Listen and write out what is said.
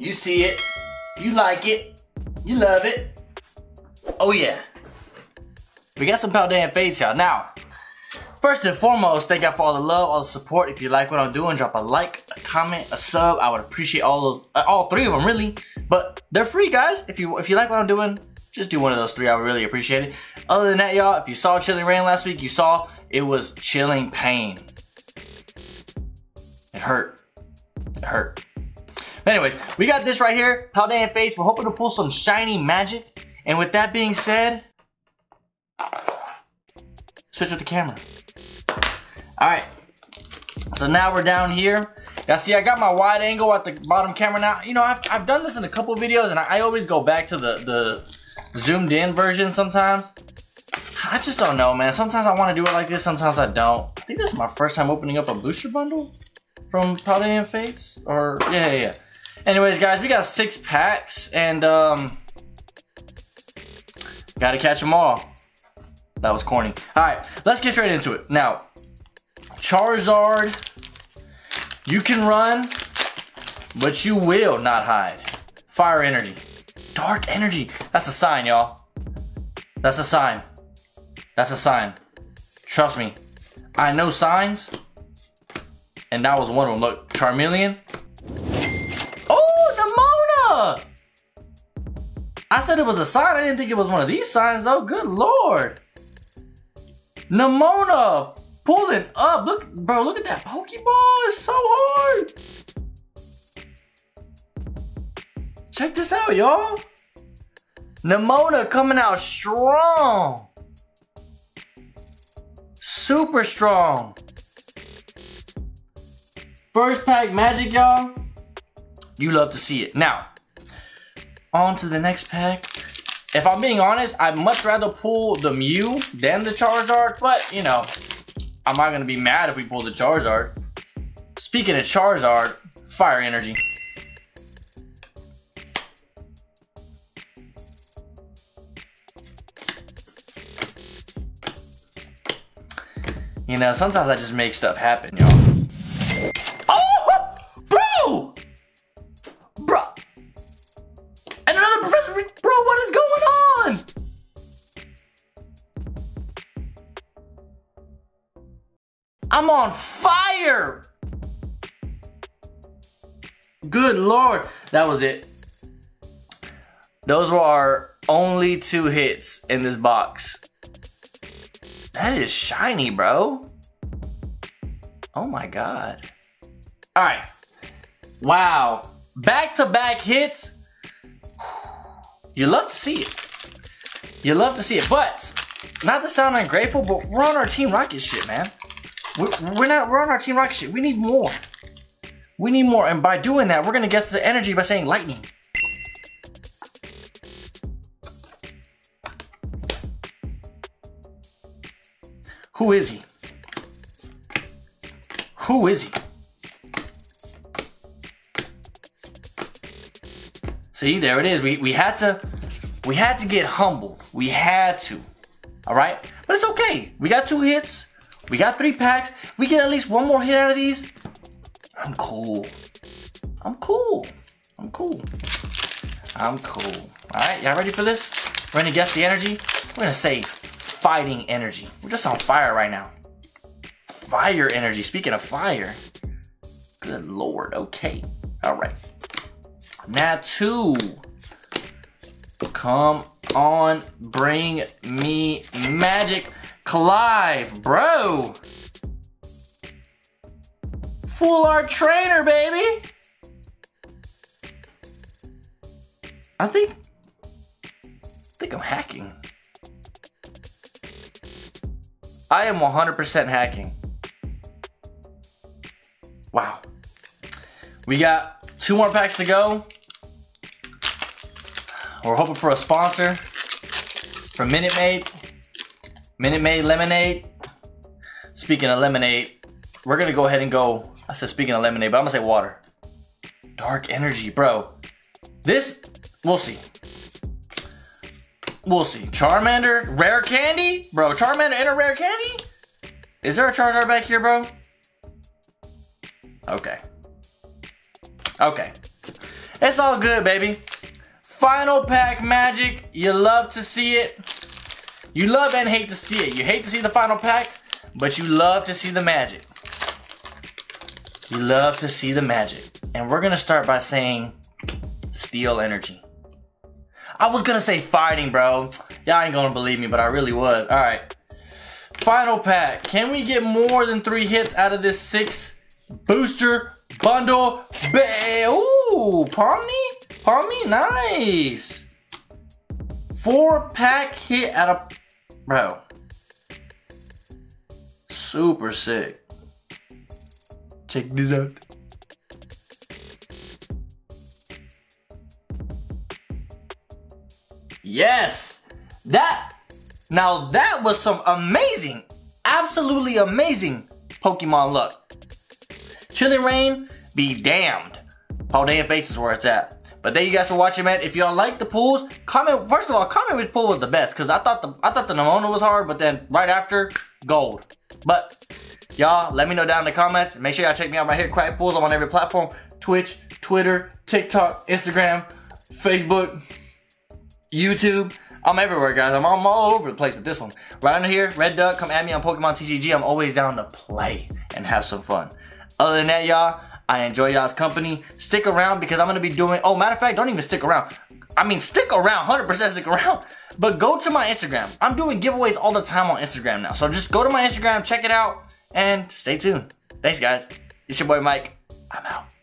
You see it, you like it, you love it. Oh yeah. We got some Paldean Fates, y'all. Now, first and foremost, thank y'all for all the love, all the support. If you like what I'm doing, drop a like, a comment, a sub. I would appreciate all those, all three of them really. But they're free, guys. If you like what I'm doing, just do one of those three. I would really appreciate it. Other than that, y'all, if you saw Chilling Reign last week, you saw it was chilling pain. It hurt. It hurt. But anyways, we got this right here, Paldean Fates. We're hoping to pull some shiny magic. And with that being said, switch with the camera. All right. So now we're down here. Now see, I got my wide angle at the bottom camera now. You know, I've done this in a couple videos and I always go back to the zoomed in version sometimes. I just don't know, man. Sometimes I want to do it like this, sometimes I don't. I think this is my first time opening up a booster bundle from Paldean Fates, or yeah. Anyways, guys, we got 6 packs and gotta catch them all. That was corny. All right, let's get straight into it. Now, Charizard. You can run, but you will not hide. Fire energy, dark energy. That's a sign, y'all. That's a sign. That's a sign. Trust me, I know signs. And that was one of them. Look, Charmeleon. Oh, Nemona! I said it was a sign. I didn't think it was one of these signs, though. Good lord. Nemona. Pulling up, look, bro, look at that Pokeball, it's so hard. Check this out, y'all. Nemona coming out strong. Super strong. First pack magic, y'all. You love to see it. Now, on to the next pack. If I'm being honest, I'd much rather pull the Mew than the Charizard, but you know, I'm not gonna be mad if we pull the Charizard. Speaking of Charizard, fire energy. You know, sometimes I just make stuff happen, y'all. Oh, bro! Bro! And another professor, bro, what is going on? I'm on fire! Good lord. That was it. Those were our only 2 hits in this box. That is shiny, bro. Oh my god. All right. Wow. Back-to-back hits. You love to see it. You love to see it, but not to sound ungrateful, but we're on our Team Rocket shit, man. We're on our Team Rocket shit. We need more. We need more. And by doing that, we're going to guess the energy by saying lightning. Who is he? Who is he? See, there it is. We had to get humbled. We had to. All right? But it's okay. We got 2 hits. We got 3 packs. We get at least 1 more hit out of these. I'm cool. I'm cool. I'm cool. I'm cool. All right, y'all ready for this? We're gonna guess the energy. We're gonna say fighting energy. We're just on fire right now. Fire energy. Speaking of fire. Good lord. Okay. All right. Natu. Come on. Bring me magic. Clive, bro. Full art trainer, baby. I think I'm hacking. I am 100% hacking. Wow. We got 2 more packs to go. We're hoping for a sponsor from Minute Maid. Minute Maid lemonade. Speaking of lemonade, we're gonna go ahead and go. I said speaking of lemonade, but I'm gonna say water. Dark energy, bro. This, we'll see. We'll see. Charmander, rare candy? Bro, Charmander and a rare candy? Is there a Charizard back here, bro? Okay. Okay. It's all good, baby. Final pack magic. You love to see it. You love and hate to see it. You hate to see the final pack, but you love to see the magic. You love to see the magic. And we're going to start by saying Steel Energy. I was going to say Fighting, bro. Y'all ain't going to believe me, but I really was. All right. Final pack. Can we get more than 3 hits out of this 6 booster bundle? Ooh, Pomni? Pomni? Nice. 4 pack hit out of... Bro. Super sick. Check this out. Yes. That... Now that was some amazing, absolutely amazing Pokemon luck. Chilling Reign, be damned. Paldean Fates is where it's at. But thank you guys for watching, man. If y'all like the pulls, comment, first of all, comment which pull was the best. Cause I thought the Nemona was hard, but then right after, gold. But y'all, let me know down in the comments. Make sure y'all check me out right here, Quacked Pulls. I'm on every platform, Twitch, Twitter, TikTok, Instagram, Facebook, YouTube. I'm everywhere, guys. I'm all over the place with this one. Right under here, Red Duck, come at me on Pokemon TCG. I'm always down to play and have some fun. Other than that, y'all, I enjoy y'all's company. Stick around because I'm going to be doing... Oh, matter of fact, don't even stick around. I mean, stick around. 100% stick around. But go to my Instagram. I'm doing giveaways all the time on Instagram now. So just go to my Instagram, check it out, and stay tuned. Thanks, guys. It's your boy, Mike. I'm out.